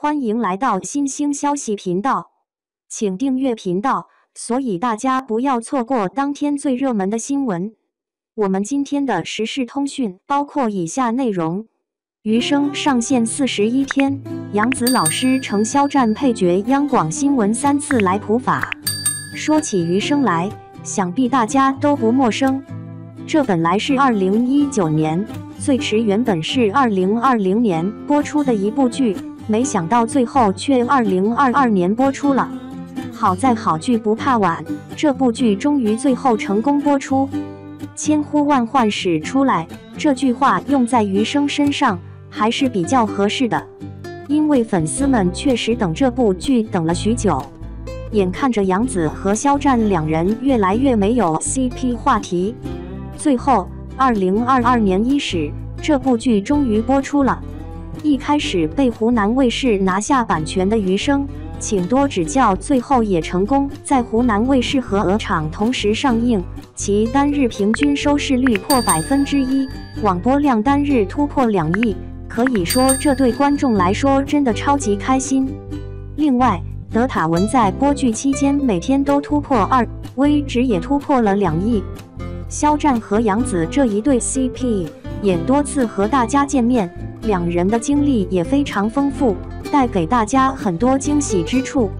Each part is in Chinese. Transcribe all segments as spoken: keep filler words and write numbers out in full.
欢迎来到新星消息频道，请订阅频道，所以大家不要错过当天最热门的新闻。我们今天的时事通讯包括以下内容：余生上线四十一天，杨紫老师承肖战配角，央广新闻三次来普法。说起余生来，想必大家都不陌生。 这本来是二零一九年，最迟原本是二零二零年播出的一部剧，没想到最后却二零二二年播出了。好在好剧不怕晚，这部剧终于最后成功播出。千呼万唤始出来，这句话用在余生身上还是比较合适的，因为粉丝们确实等这部剧等了许久。眼看着杨紫和肖战两人越来越没有 C P 话题。 最后， 二零二二年伊始，这部剧终于播出了。一开始被湖南卫视拿下版权的余生，请多指教。最后也成功在湖南卫视和鹅厂同时上映，其单日平均收视率破百分之一，网播量单日突破两亿。可以说，这对观众来说真的超级开心。另外，德塔文在播剧期间每天都突破二，微值也突破了两亿。 肖战和杨紫这一对 C P 也多次和大家见面，两人的经历也非常丰富，带给大家很多惊喜之处。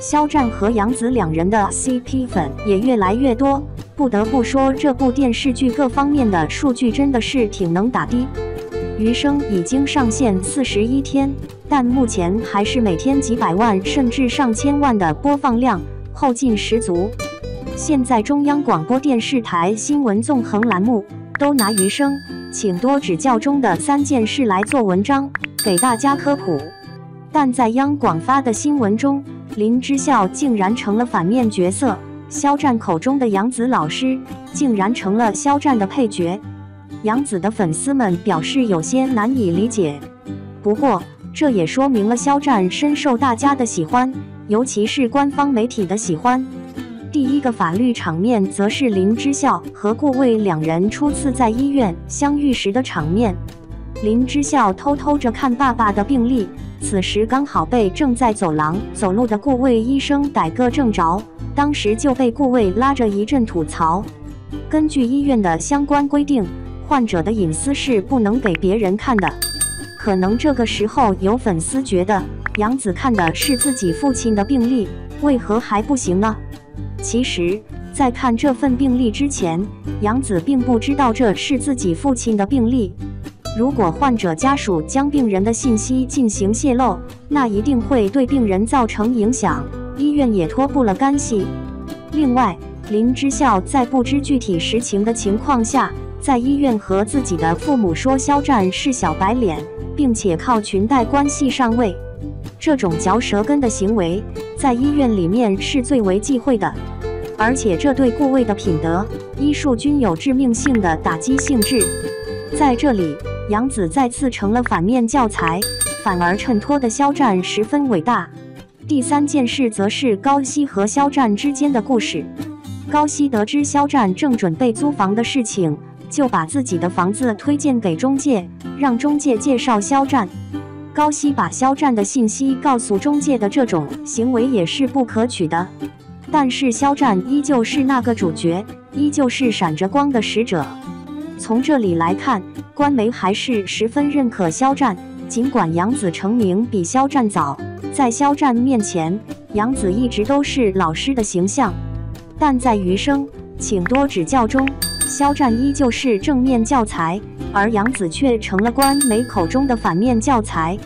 肖战和杨紫两人的 C P 粉也越来越多，不得不说这部电视剧各方面的数据真的是挺能打的。余生已经上线四十一天，但目前还是每天几百万甚至上千万的播放量，后劲十足。 现在中央广播电视台新闻纵横栏目都拿余生，请多指教中的三件事来做文章，给大家科普。但在央广发的新闻中，林之孝竟然成了反面角色，肖战口中的杨紫老师竟然成了肖战的配角。杨紫的粉丝们表示有些难以理解，不过这也说明了肖战深受大家的喜欢，尤其是官方媒体的喜欢。 第一个法律场面，则是林之孝和顾魏两人初次在医院相遇时的场面。林之孝偷偷着看爸爸的病历，此时刚好被正在走廊走路的顾魏医生逮个正着，当时就被顾魏拉着一阵吐槽。根据医院的相关规定，患者的隐私是不能给别人看的。可能这个时候有粉丝觉得，杨紫看的是自己父亲的病历，为何还不行呢？ 其实，在看这份病历之前，杨紫并不知道这是自己父亲的病历。如果患者家属将病人的信息进行泄露，那一定会对病人造成影响，医院也脱不了干系。另外，林之孝在不知具体实情的情况下，在医院和自己的父母说肖战是小白脸，并且靠裙带关系上位。 这种嚼舌根的行为，在医院里面是最为忌讳的，而且这对顾魏的品德、医术均有致命性的打击性质。在这里，杨紫再次成了反面教材，反而衬托的肖战十分伟大。第三件事，则是高希和肖战之间的故事。高希得知肖战正准备租房的事情，就把自己的房子推荐给中介，让中介介绍肖战。 高希把肖战的信息告诉中介的这种行为也是不可取的，但是肖战依旧是那个主角，依旧是闪着光的使者。从这里来看，官媒还是十分认可肖战。尽管杨紫成名比肖战早，在肖战面前，杨紫一直都是老师的形象，但在余生，请多指教中，肖战依旧是正面教材。 而杨紫却成了官媒口中的反面教材，